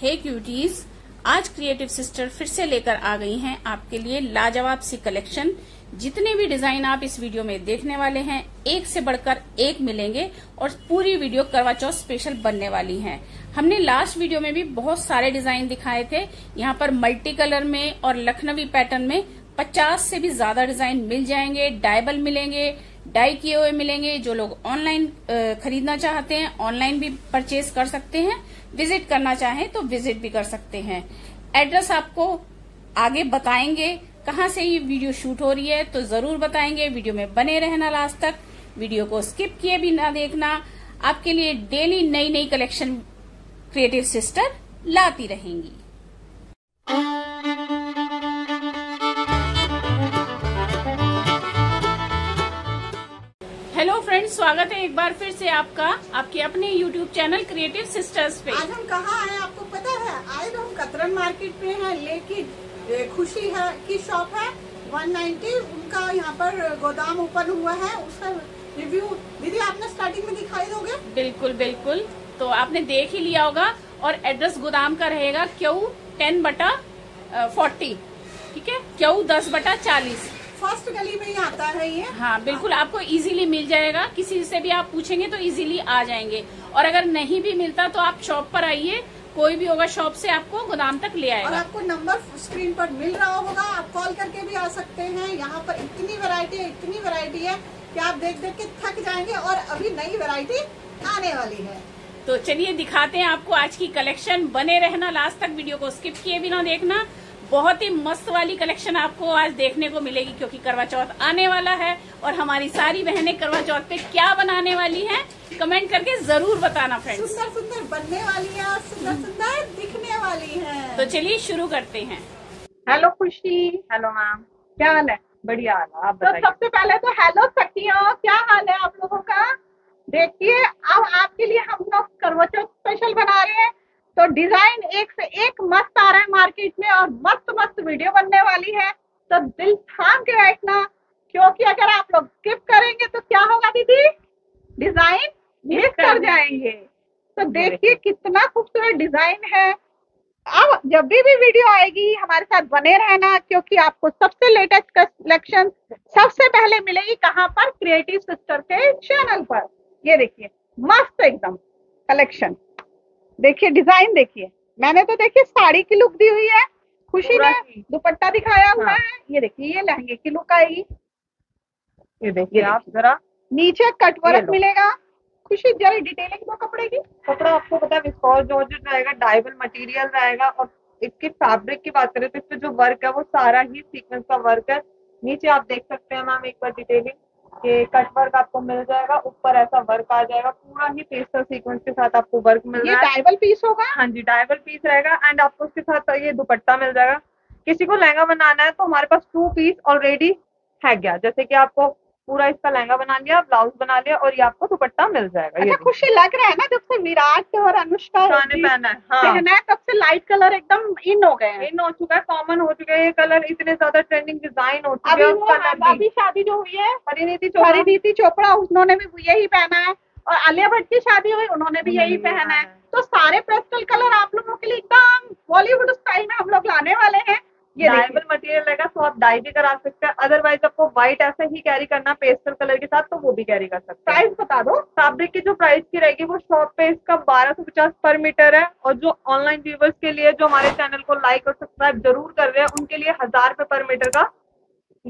हे cuties, आज creative sister फिर से लेकर आ गई हैं आपके लिए लाजवाब सी कलेक्शन। जितने भी डिजाइन आप इस वीडियो में देखने वाले हैं एक से बढ़कर एक मिलेंगे और पूरी वीडियो करवा चौथ स्पेशल बनने वाली है। हमने लास्ट वीडियो में भी बहुत सारे डिजाइन दिखाए थे, यहाँ पर मल्टी कलर में और लखनवी पैटर्न में 50 से भी ज्यादा डिजाइन मिल जाएंगे। डायबल मिलेंगे, डाई किए हुए मिलेंगे। जो लोग ऑनलाइन खरीदना चाहते हैं ऑनलाइन भी परचेज कर सकते हैं, विजिट करना चाहें तो विजिट भी कर सकते हैं। एड्रेस आपको आगे बताएंगे कहाँ से ये वीडियो शूट हो रही है तो जरूर बताएंगे। वीडियो में बने रहना लास्ट तक, वीडियो को स्किप किए भी ना देखना। आपके लिए डेली नई नई कलेक्शन क्रिएटिव सिस्टर लाती रहेंगी। हेलो फ्रेंड्स, स्वागत है एक बार फिर से आपका आपके अपने यूट्यूब चैनल क्रिएटिव सिस्टर्स पे। आज हम कहाँ हैं आपको पता है? आज हम कतरन मार्केट में हैं, लेकिन खुशी है की शॉप है 190, उनका यहाँ पर गोदाम ओपन हुआ है। उसका रिव्यू दीदी आपने स्टार्टिंग में दिखाई दोगे? बिल्कुल बिल्कुल, तो आपने देख ही लिया होगा। और एड्रेस गोदाम का रहेगा क्यू 10/40, ठीक है, क्यू 10/40, फर्स्ट गली में ही आता है ये। हाँ बिल्कुल, आपको इजीली मिल जाएगा, किसी से भी आप पूछेंगे तो इजीली आ जाएंगे। और अगर नहीं भी मिलता तो आप शॉप पर आइए, कोई भी होगा शॉप से आपको गोदाम तक ले आएगा। और आपको नंबर स्क्रीन पर मिल रहा होगा, आप कॉल करके भी आ सकते हैं। यहाँ पर इतनी वैरायटी है कि आप देख देख के थक जाएंगे और अभी नई वैरायटी आने वाली है। तो चलिए दिखाते हैं आपको आज की कलेक्शन। बने रहना लास्ट तक, वीडियो को स्किप किए बिना देखना। बहुत ही मस्त वाली कलेक्शन आपको आज देखने को मिलेगी क्योंकि करवा चौथ आने वाला है और हमारी सारी बहनें करवा चौथ पे क्या बनाने वाली हैं कमेंट करके जरूर बताना फ्रेंड्स। सुंदर सुंदर बनने वाली है और सुंदर सुंदर दिखने वाली है। तो चलिए शुरू करते हैं। हेलो खुशी। हेलो मैम, क्या हाल है? बढ़िया हाल। तो सबसे पहले तो हेलो सखियों, क्या हाल है आप लोगों का? देखिए अब आपके लिए हम लोग करवा चौथ स्पेशल बना रहे हैं, तो डिजाइन एक से एक मस्त आ रहा है मार्केट में और मस्त मस्त वीडियो बनने वाली है। तो दिल थाम के बैठना क्योंकि अगर आप लोग स्किप करेंगे तो क्या होगा दीदी? डिजाइन मिस कर जाएंगे। तो देखिए कितना खूबसूरत डिजाइन है। अब जब भी वीडियो आएगी हमारे साथ बने रहना क्योंकि आपको सबसे लेटेस्ट कलेक्शन सबसे पहले मिलेगी। कहाँ पर? क्रिएटिव सिस्टर के चैनल पर। ये देखिए मस्त एकदम कलेक्शन, देखिए डिजाइन देखिए। मैंने तो देखिए साड़ी की लुक दी हुई है, खुशी ने दुपट्टा दिखाया हुआ है। ये देखिए ये लहंगे की लुक आएगी। ये देखिए आप जरा, नीचे कटवर्क मिलेगा। खुशी जरा डिटेलिंग दो कपड़े की। कपड़ा आपको पता है विस्कोस जॉर्जेट रहेगा, डायबल मटेरियल रहेगा। और इसके फैब्रिक की बात करें तो इसमें जो वर्क है वो सारा ही सीक्वेंस का वर्क है। नीचे आप देख सकते हैं मैम एक बार डिटेलिंग, कट वर्क आपको मिल जाएगा। ऊपर ऐसा वर्क आ जाएगा, पूरा ही पेस्टल सीक्वेंस के साथ आपको वर्क मिल जाएगा। डायबल पीस होगा? हाँ जी डायबल पीस रहेगा। एंड आपको उसके साथ ये दुपट्टा मिल जाएगा। किसी को लहंगा बनाना है तो हमारे पास 2 पीस ऑलरेडी है गया, जैसे कि आपको पूरा इसका लहंगा बना लिया, ब्लाउज बना लिया और ये आपको दुपट्टा मिल जाएगा। अच्छा, खुशी लग रहा है ना जब से विराट और अनुष्का पहना है? हाँ पहना है तब से लाइट कलर एकदम इन हो गए हैं, इन हो चुका है, कॉमन हो चुके हैं ये कलर। इतने ज्यादा ट्रेंडिंग डिजाइन हो चुके हैं। अभी शादी जो हुई है परिणीति चोपड़ा उन्होंने भी यही पहना है और आलिया भट्ट की शादी हुई उन्होंने भी यही पहना है। तो सारे पेस्टल कलर आप लोगों के लिए एकदम बॉलीवुड स्टाइल में हम लोग लाने वाले हैं। ये डायबल मटेरियल रहेगा तो आप डाई भी करा सकते हैं, अदरवाइज आपको व्हाइट ऐसे ही कैरी करना पेस्टल कलर के साथ तो वो भी कैरी कर सकते हैं। प्राइस बता दो। फैब्रिक की जो प्राइस की रहेगी वो शॉप पे इसका 1250 पर मीटर है। और जो ऑनलाइन व्यूवर्स के लिए जो हमारे चैनल को लाइक और सब्सक्राइब जरूर कर रहे हैं उनके लिए 1000 रुपए पर मीटर का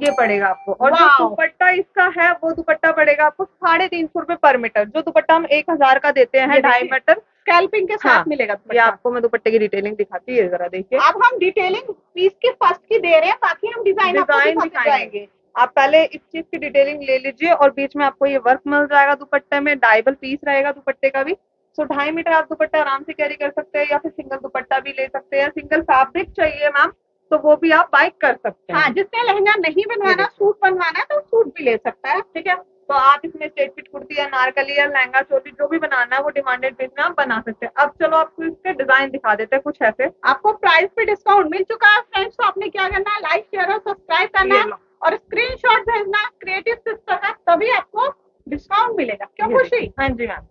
ये पड़ेगा आपको। और जो दुपट्टा इसका है वो दुपट्टा पड़ेगा आपको 350 रुपए पर मीटर। जो दुपट्टा हम 1000 का देते हैं 2.5 मीटर स्कैल्पिंग के साथ मिलेगा। ये आपको मैं दुपट्टे की डिटेलिंग दिखाती है, जरा देखिए। अब हम डिटेलिंग पीस के फर्स्ट की दे रहे हैं, बाकी हम डिजाइन दिखाएंगे। आप पहले इस चीज की डिटेलिंग ले लीजिए और बीच में आपको ये वर्क मिल जाएगा दुपट्टे में। डायबल पीस रहेगा दुपट्टे का भी, तो 2.5 मीटर आप दुपट्टा आराम से कैरी कर सकते हैं या फिर सिंगल दुपट्टा भी ले सकते हैं। सिंगल फैब्रिक चाहिए मैम तो वो भी आप बाइक कर सकते हैं। हाँ, जिसने लहंगा नहीं बनवाना सूट बनवाना है तो सूट भी ले सकता है, ठीक है। तो आप इसमें स्ट्रेट फिट कुर्ती या नारकली या लहंगा चोली जो भी बनाना है वो डिमांडेड पीस में आप बना सकते हैं। अब चलो आपको इसके डिजाइन दिखा देते हैं कुछ ऐसे। आपको प्राइस पे डिस्काउंट मिल चुका है फ्रेंड्स, तो आपने क्या करना है लाइक शेयर और सब्सक्राइब करना और स्क्रीनशॉट भेजना क्रिएटिव सिस्टर का, तभी आपको डिस्काउंट मिलेगा। क्यों खुशी? हाँ जी मैम।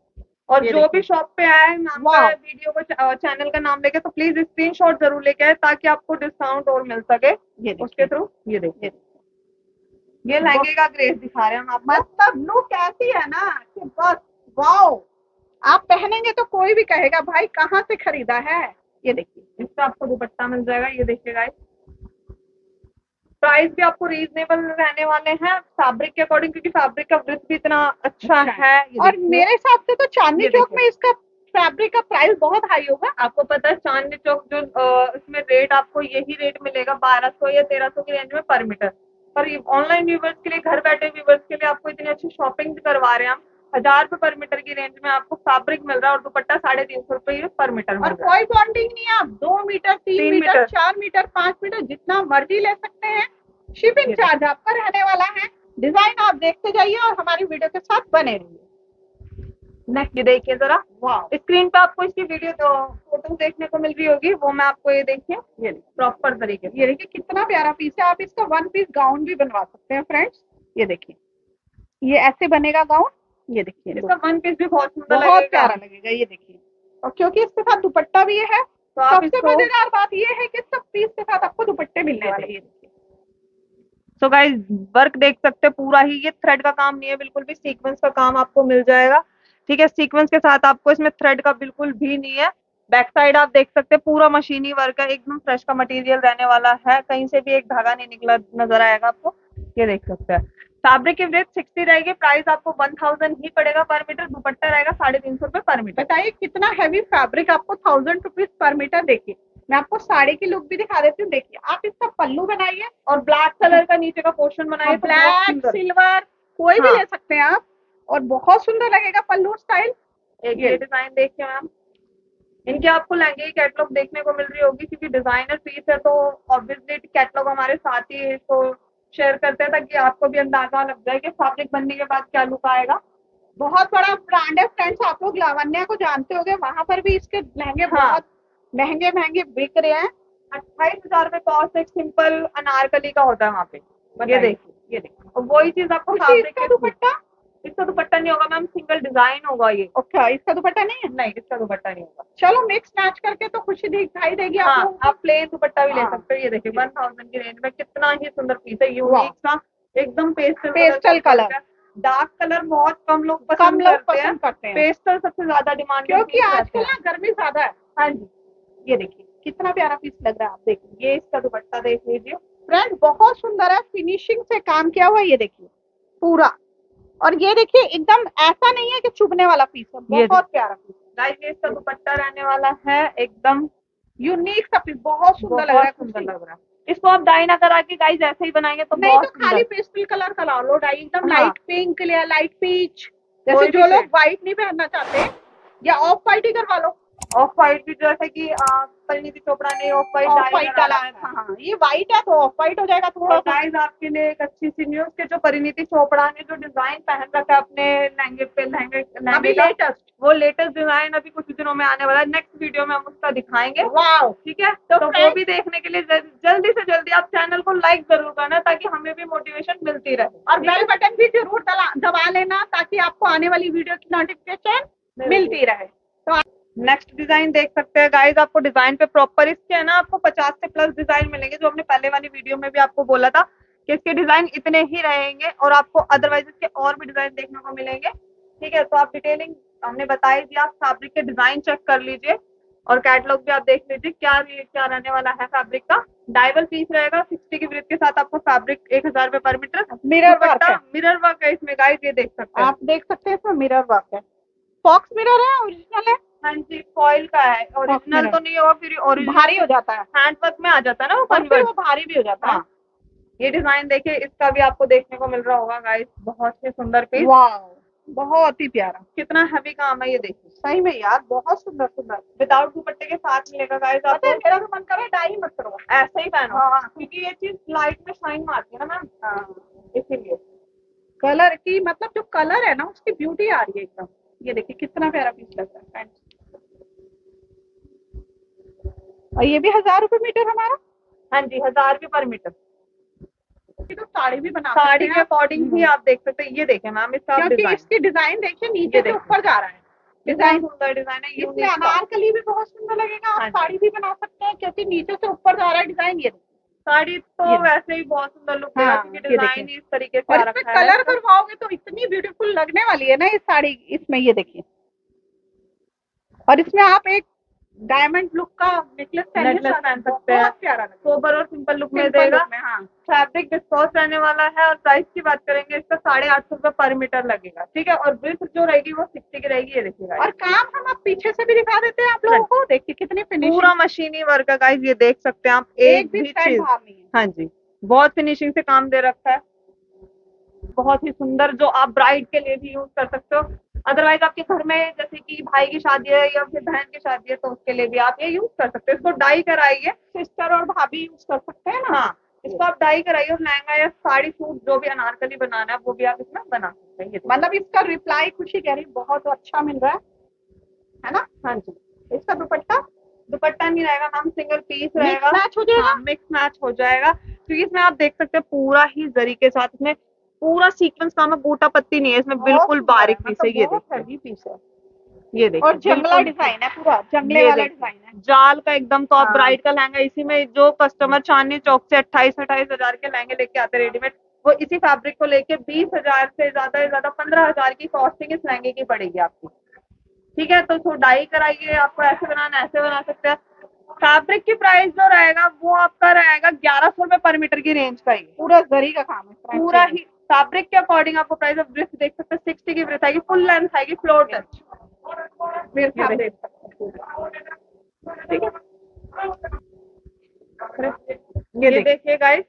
और जो भी शॉप पे आए नाम का वीडियो को चैनल का नाम लेके तो प्लीज स्क्रीनशॉट जरूर लेके आए ताकि आपको डिस्काउंट और मिल सके उसके थ्रू। ये देखिए ये लहंगे ग्रेस दिखा रहे हैं हम, मतलब लुक ऐसी है ना कि बस वाओ, आप पहनेंगे तो कोई भी कहेगा भाई कहाँ से खरीदा है। ये देखिए इसका आपको दुपट्टा मिल जाएगा। ये देखिए गाइस प्राइस भी आपको रीजनेबल रहने वाले हैं फैब्रिक के अकॉर्डिंग, क्योंकि फैब्रिक का वृत्त भी इतना अच्छा है। और मेरे हिसाब से तो चांदनी चौक में इसका फैब्रिक का प्राइस बहुत हाई होगा। आपको पता है चांदनी चौक जो इसमें रेट आपको यही रेट मिलेगा 1200 या 1300 की रेंज में पर मीटर। पर ऑनलाइन व्यूवर्स के लिए, घर बैठे व्यूवर्स के लिए आपको इतनी अच्छी शॉपिंग करवा रहे हैं हम। 1000 रुपए पर मीटर की रेंज में आपको फैब्रिक मिल रहा है और दुपट्टा 350 रुपए पर मीटर। और कोई बॉन्डिंग नहीं, आप 2 मीटर 3 मीटर 4 मीटर 5 मीटर जितना मर्जी ले सकते हैं। शिपिंग चार्ज आपका रहने वाला है। डिजाइन आप देखते जाइए और हमारी वीडियो के साथ बने रहिए। नेक्स्ट देखिए जरा, स्क्रीन पे आपको इसकी वीडियो फोटो देखने को मिल रही होगी, वो मैं आपको ये देखिए ये प्रॉपर तरीके से। ये देखिए कितना प्यारा पीस है। आप इसका 1 पीस गाउन भी बनवा सकते हैं फ्रेंड्स। ये देखिए ये ऐसे बनेगा गाउन। ये देखिए इसका 1 पीस भी बहुत सुंदर लगेगा, बहुत प्यारा लगेगा। ये देखिए और क्योंकि इसके साथ दुपट्टा भी है तो सबसे मजेदार बात ये है कि सब पीस के साथ आपको दुपट्टे मिलने वाले हैं। सो गाइस वर्क देख सकते हैं पूरा ही, ये थ्रेड का काम नहीं है बिल्कुल भी, सीक्वेंस का काम आपको मिल जाएगा। ठीक है, सीक्वेंस के साथ आपको इसमें थ्रेड का बिल्कुल भी नहीं है। बैक साइड आप देख सकते हैं पूरा मशीनी वर्क है, एकदम फ्रेश का मटेरियल रहने वाला है, कहीं से भी एक धागा नहीं निकला नजर आएगा आपको। ये देख सकते हैं फैब्रिक की रेट 60 रहेगी, प्राइस आपको 1000 ही पड़ेगा पर मीटर, दुपट्टा रहेगा 350 रुपए पर मीटर। बताइए कितना हैवी फैब्रिक आपको 1000 रुपीज पर मीटर। देखिए मैं आपको साड़ी की लुक भी दिखा देती हूँ। देखिए आप इसका पल्लू बनाइए और ब्लैक कलर का नीचे का पोर्शन बनाइए, ब्लैक सिल्वर कोई भी ले सकते हैं आप और बहुत सुंदर लगेगा पल्लू स्टाइल। एक ये डिजाइन देखिए मैम, इनके आपको लहंगे की कैटलॉग देखने को मिल रही होगी क्योंकि डिजाइनर पीस है तो ऑब्वियसली कैटलॉग हमारे साथ ही इसको शेयर करते हैं ताकि आपको भी अंदाजा लग जाए कि फैब्रिक बनने के बाद क्या लुक आएगा। बहुत बड़ा ब्रांड है फ्रेंड्स, आप लोग लावण्या को जानते होंगे, वहां पर भी इसके लहंगे बहुत महंगे महंगे बिक रहे हैं। 28000 रुपए कॉस्ट एक सिंपल अनारकली का होता है वहाँ पे। ये देखिए ये देखिए, और वही चीज आपको दुपट्टा, इसका दुपट्टा नहीं होगा मैम, सिंगल डिजाइन होगा ये। ओके इसका दुपट्टा नहीं है, नहीं इसका दुपट्टा नहीं होगा। चलो मिक्स मैच करके तो खुशी दिखाई देगी आपको। आप प्लेन दुपट्टा भी ले सकते हो। ये देखिए 1000 की रेंज में कितना ही सुंदर पीस है, यूनिक सा एकदम पेस्टल कलर। डार्क कलर बहुत कम लोग पसंद करते हैं। पेस्टल सबसे ज्यादा डिमांड क्योंकि आजकल ना गर्मी ज्यादा है। हाँ जी ये देखिए कितना प्यारा पीस लग रहा है। आप देखिए ये इसका दुपट्टा देख लीजिए फ्रेंड, बहुत सुंदर है, फिनिशिंग से काम किया हुआ है। ये देखिए पूरा, और ये देखिए एकदम ऐसा नहीं है कि चुभने वाला पीस है, बहुत प्यारा पीस गाइस। ये इसका दुपट्टा रहने वाला है एकदम यूनिक सा पीस, बहुत सुंदर लग रहा है, सुंदर लग रहा है। इसको आप डाई ना करा के गाइस ऐसे ही बनाएंगे तो नहीं तो खाली पेस्टल कलर का ला लो डाई, एकदम लाइट पिंक या लाइट पीच, जैसे जो लोग व्हाइट नहीं पहनना चाहते या ऑफ व्हाइट ही करवा लो। ऑफ व्हाइट भी जैसे की परिणीति चोपड़ा ने ऑफ व्हाइट डाला था। हाँ ये व्हाइट है तो ऑफ व्हाइट हो जाएगा थोड़ा। गाइस आपके लिए एक अच्छी सी न्यूज के जो परिणीति चोपड़ा ने जो डिजाइन पहन रखा है अपने लहंगे पे, लहंगे लेटेस्ट, वो लेटेस्ट डिजाइन अभी कुछ दिनों में आने वाला है, नेक्स्ट वीडियो में हम उसका दिखाएंगे। वाओ ठीक है, तो वो भी देखने के लिए जल्दी से जल्दी आप चैनल को लाइक जरूर करना ताकि हमें भी मोटिवेशन मिलती रहे, और बेल बटन भी जरूर दबा लेना ताकि आपको आने वाली वीडियो की नोटिफिकेशन मिलती रहे। नेक्स्ट डिजाइन देख सकते हैं गाइज, आपको डिजाइन पे प्रॉपर इसके है ना आपको 50 से प्लस डिजाइन मिलेंगे, जो हमने पहले वाली वीडियो में भी आपको बोला था कि इसके डिजाइन इतने ही रहेंगे और आपको अदरवाइज इसके और भी डिजाइन देखने को मिलेंगे। ठीक है, तो आप डिटेलिंग हमने बताई थी, आप फैब्रिक के डिजाइन चेक कर लीजिए और कैटलॉग भी आप देख लीजिए क्या रेट क्या रहने वाला है फैब्रिक का। डाइवल पीस रहेगा 60 की वृत के साथ, आपको फैब्रिक 1000 रुपए पर मीटर। मिरर वर्क है इसमें गाइज, ये देख सकते हैं, आप देख सकते हैं इसमें मिरर वर्क है, फॉक्स मिरर है, ओरिजिनल है। हाँ जी फॉइल का है, ओरिजिनल तो नहीं होगा फिर ओरिजिनल भारी हो जाता है, हैंडवर्क में आ जाता है ना वो भारी भी हो जाता है। ये डिजाइन देखिए इसका भी आपको देखने को मिल रहा होगा गाइस, बहुत ही सुंदर पीस, वाह बहुत ही प्यारा, कितना हैवी काम है। ये देखिए सही में यार बहुत सुंदर सुंदर, विदाउट दुपट्टे के साथ मिलेगा गाइस आपको। मेरा तो मन कर रहा है डाई मत करो, ऐसे ही पहनो क्योंकि ये चीज लाइट में शाइन मारती है ना मैम, इसीलिए कलर की मतलब जो कलर है ना उसकी ब्यूटी आ रही है एकदम। ये देखिए कितना प्यारा पीस लग रहा है, और ये भी 1000 रुपए मीटर हमारा। हाँ जी 1000 रुपए पर मीटर। तो साड़ी भी बना, साड़ी के अकॉर्डिंग भी आप देख सकते हैं। ये देखें मैम इसका, क्योंकि इसकी डिजाइन देखिए नीचे से ऊपर जा रहा है, डिजाइन सुंदर डिजाइन है। इसमें अनारकली भी बहुत सुंदर लगेगा, आप साड़ी भी बना सकते हैं क्योंकि नीचे से ऊपर जा रहा है डिजाइन। ये साड़ी तो वैसे ही बहुत सुंदर लुक देगा क्योंकि डिजाइन इस तरीके से आ रखा है। कलर करवाओगे तो इतनी ब्यूटीफुल लगने वाली है ना ये साड़ी। इसमें ये देखिए, और इसमें आप एक डायमंड लुक का नेकलेस पहन सकते हैं, सोबर और सिंपल लुक में देगा। फैब्रिक विस्कोस रहने वाला है और प्राइस की बात करेंगे इसका 850 रुपए पर मीटर लगेगा, ठीक है। और ब्रिथ जो रहेगी वो 60 की रहेगी, ये देखिएगा। और काम हम आप पीछे से भी दिखा देते हैं आप लोगों को, देखिए कितनी फिनिशिंग, पूरा मशीनी वर्क है गाइस, ये देख सकते हैं आप। एक भी चीज, हाँ जी, बहुत फिनिशिंग से काम दे रखा है, बहुत ही सुंदर, जो आप ब्राइड के लिए भी यूज कर सकते हो। अदरवाइज आपके घर में जैसे कि भाई की शादी है या फिर बहन की शादी है तो उसके लिए भी आप ये यूज कर सकते हो। इसको डाई कराइए, सिस्टर और भाभी यूज कर सकते हैं ना। हाँ, इसको आप डाई कराइए और लहंगा या साड़ी सूट जो भी अनारकली बनाना है वो भी आप इसमें बना सकते हैं। मतलब इसका रिप्लाई खुशी कह रही बहुत अच्छा मिल रहा है ना। हाँ जी, इसका दुपट्टा दुपट्टा नहीं रहेगा मैम, सिंगल पीस रहेगा, मिक्स मैच हो जाएगा। तो इसमें आप देख सकते हैं पूरा ही जरी के साथ इसमें पूरा सीक्वेंस काम है, बूटा पत्ती नहीं है इसमें, बिल्कुल बारीक पीस है। ये देखिए पीस है, ये देखिए, और जंगला डिजाइन है, पूरा जंगले वाला डिजाइन है, जाल का एकदम। तो आप ब्राइड का लहंगा इसी में, जो कस्टमर चांदनी चौक से 28-28 हजार के लहंगे लेके आते रेडीमेड, वो इसी फैब्रिक को लेके 20 हजार से ज्यादा 15 हजार की कॉस्टिंग इस लहंगे की पड़ेगी आपको, ठीक है। तो डाई कराइए, आपको ऐसे बनाना ऐसे बना सकते हैं। फैब्रिक की प्राइस जो रहेगा वो आपका रहेगा 1100 रुपए पर मीटर की रेंज का। पूरा जरी का काम है, पूरा ही फैब्रिक के अकॉर्डिंग आपको प्राइस। आप ब्रिथ देख सकते हैं, 60 की ब्रिथ आएगी, फुल लेंथ आएगी, फ्लोर टच, ठीक है। ये देखिए गाइस,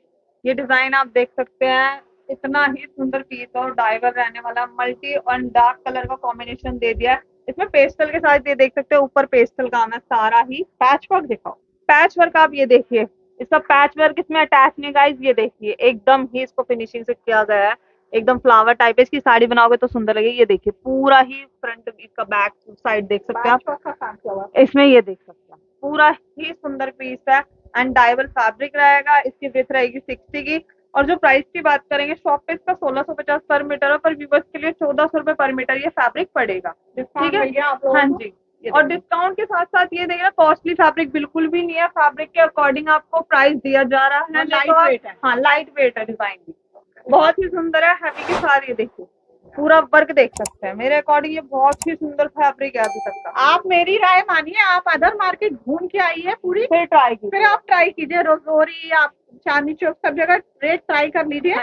ये डिजाइन आप देख सकते हैं, इतना ही सुंदर पीस और डाइवर रहने वाला। मल्टी और डार्क कलर का कॉम्बिनेशन दे दिया है इसमें, पेस्टल के साथ। ये देख सकते हैं ऊपर पेस्टल काम है, सारा ही पैच वर्क दिखाओ, पैच वर्क आप ये देखिए, इसका पैच वर्क इसमें अटैच नहीं गाइज। ये देखिए एकदम ही इसको फिनिशिंग से किया गया है, एकदम फ्लावर टाइप है। इसकी साड़ी बनाओगे तो सुंदर लगेगी। ये देखिए पूरा ही फ्रंट, इसका बैक साइड देख सकते हैं आप इसमें, ये देख सकते हैं पूरा ही सुंदर पीस है। एंड डाइवर फैब्रिक रहेगा, इसकी विथ रहेगी 60 की। और जो प्राइस की बात करेंगे शॉप पे, इसका 1650 पर मीटर है, पर व्यूवर्स के लिए 1400 रुपए पर मीटर ये फैब्रिक पड़ेगा, ठीक है। हाँ जी, और डिस्काउंट के साथ साथ ये देखिए ना, कॉस्टली फैब्रिक बिल्कुल भी नहीं है। फैब्रिक के अकॉर्डिंग आपको प्राइस दिया जा रहा है। लाइट वेट है, हाँ लाइट वेट है, डिजाइन भी बहुत ही सुंदर है, हैवी के साथ। ये देखिए पूरा वर्क देख सकते हैं, मेरे अकॉर्डिंग ये बहुत ही सुंदर फैब्रिक है अभी तक का। आप मेरी राय मानिए, आप अदर मार्केट घूम के आइए पूरी, फिर ट्राई कीजिए, फिर आप ट्राई कीजिए, रोजोरी आप चांदनी चौक सब जगह रेट ट्राई कर लीजिए,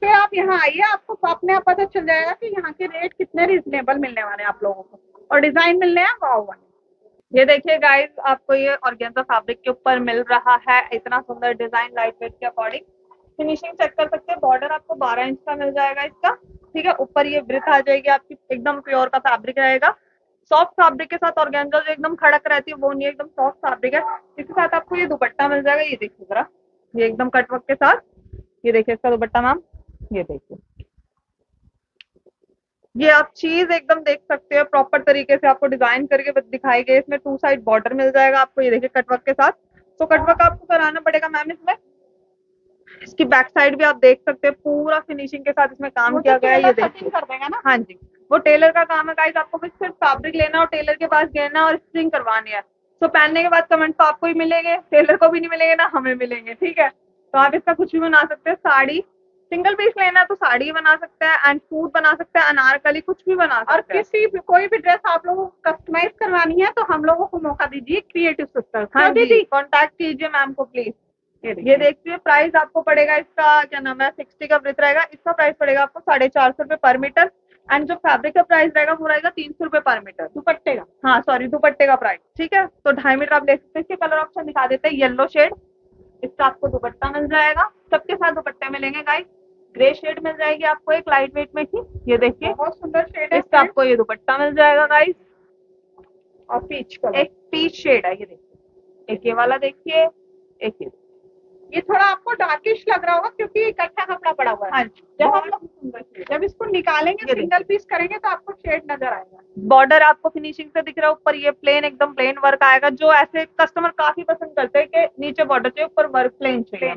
फिर आप यहाँ आइए, आपको अपने आप पता चल जाएगा कि यहाँ के रेट कितने रिजनेबल मिलने वाले हैं आप लोगों को, और डिजाइन मिलने हैं वाव वाले। ये देखिए गाइस, आपको ये ऑर्गेन्जा फैब्रिक के ऊपर मिल रहा है, इतना सुंदर डिजाइन, लाइट वेट के अकॉर्डिंग। फिनिशिंग चेक कर सकते हैं, बॉर्डर आपको 12 इंच का मिल जाएगा इसका, ठीक है। ऊपर ये ब्रिथ आ जाएगी आपकी, एकदम प्योर का फैब्रिक रहेगा, सॉफ्ट फैब्रिक के साथ। ऑर्गेन्जा जो एकदम खड़क रहती है वो नहीं, एकदम सॉफ्ट फैब्रिक है। इसके साथ आपको ये दुपट्टा मिल जाएगा, ये देखिए जरा, ये एकदम कटवर्क के साथ। ये देखिए इसका दुपट्टा मैम, ये देखिए, ये आप चीज एकदम देख सकते हो, प्रॉपर तरीके से आपको डिजाइन करके दिखाई गई। इसमें 2 साइड बॉर्डर मिल जाएगा आपको, ये देखिए कटवर्क के साथ। तो कटवर्क आपको कराना पड़ेगा मैम इसमें। इसकी बैक साइड भी आप देख सकते हैं, पूरा फिनिशिंग के साथ इसमें काम किया गया है। ये देखिए ना, हाँ जी, वो टेलर का काम है गाइस। आपको बस सिर्फ फैब्रिक लेना और टेलर के पास देना और स्टिचिंग करवानी है। तो पहनने के बाद कमेंट तो आपको ही मिलेंगे, टेलर को भी नहीं मिलेंगे ना हमें मिलेंगे, ठीक है। तो आप इसका कुछ भी बना सकते हैं, साड़ी सिंगल पीस लेना है तो साड़ी बना सकते हैं, एंड सूट बना सकते हैं, अनारकली कुछ भी बना सकते हैं। और किसी कोई भी ड्रेस आप लोगों को कस्टमाइज करवानी है तो हम लोगों को मौका दीजिए, क्रिएटिव सिस्टर्स। हाँ दीदी, कॉन्टैक्ट कीजिए मैम को प्लीज। ये देखिए प्राइस आपको पड़ेगा इसका, क्या नाम है, 60 का ब्रिथ रहेगा। इसका प्राइस पड़ेगा आपको 450 रुपए पर मीटर। एंड जो फैब्रिक का प्राइस रहेगा वो रहेगा 300 रुपए पर मीटर। दुपट्टे का, हाँ सॉरी दुपट्टे का प्राइस, ठीक है। तो 2.5 मीटर आप ले सकते हैं। इसके कलर ऑप्शन दिखा देते हैं, येलो शेड इसका आपको दुपट्टा मिल जाएगा, सबके साथ दुपट्टे मिलेंगे गाइस। ग्रे शेड मिल जाएगी आपको एक लाइट वेट में ही, ये देखिए बहुत सुंदर शेड है इसका, आपको ये दुपट्टा मिल जाएगा गाइस। और पीच कलर, एक पीच शेड है, ये देखिए एक ये वाला देखिए, एक ये थोड़ा आपको डार्किश लग रहा होगा क्योंकि इकट्ठा कपड़ा पड़ा हुआ है। हाँ, जब हम लोग सुंदर जब इसको निकालेंगे, सिंगल पीस करेंगे तो आपको शेड नजर आएगा। बॉर्डर आपको फिनिशिंग से दिख रहा है, ऊपर ये प्लेन एकदम प्लेन वर्क आएगा, जो ऐसे कस्टमर काफी पसंद करते हैं कि नीचे बॉर्डर चाहिए ऊपर वर्क प्लेन चाहिए,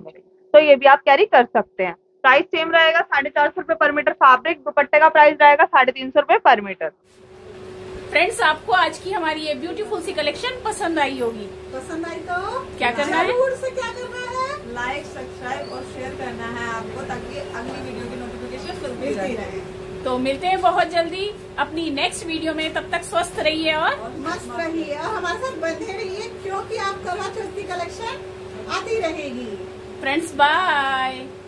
तो ये भी आप कैरी कर सकते हैं। प्राइस सेम रहेगा 450 रुपए पर मीटर फैब्रिक, दुपट्टे का प्राइस रहेगा 350 रुपए पर मीटर। फ्रेंड्स आपको आज की हमारी ये ब्यूटीफुल सी कलेक्शन पसंद आई होगी। पसंद आई तो क्या करना है, क्या करना है, लाइक सब्सक्राइब और शेयर करना है आपको, ताकि अगली वीडियो की नोटिफिकेशन मिलती रहे। तो मिलते हैं बहुत जल्दी अपनी नेक्स्ट वीडियो में, तब तक स्वस्थ रहिए और मस्त रहिए और हमारे साथ बने रहिए, क्योंकि आप करवा चौथ की कलेक्शन आती रहेगी। Friends bye.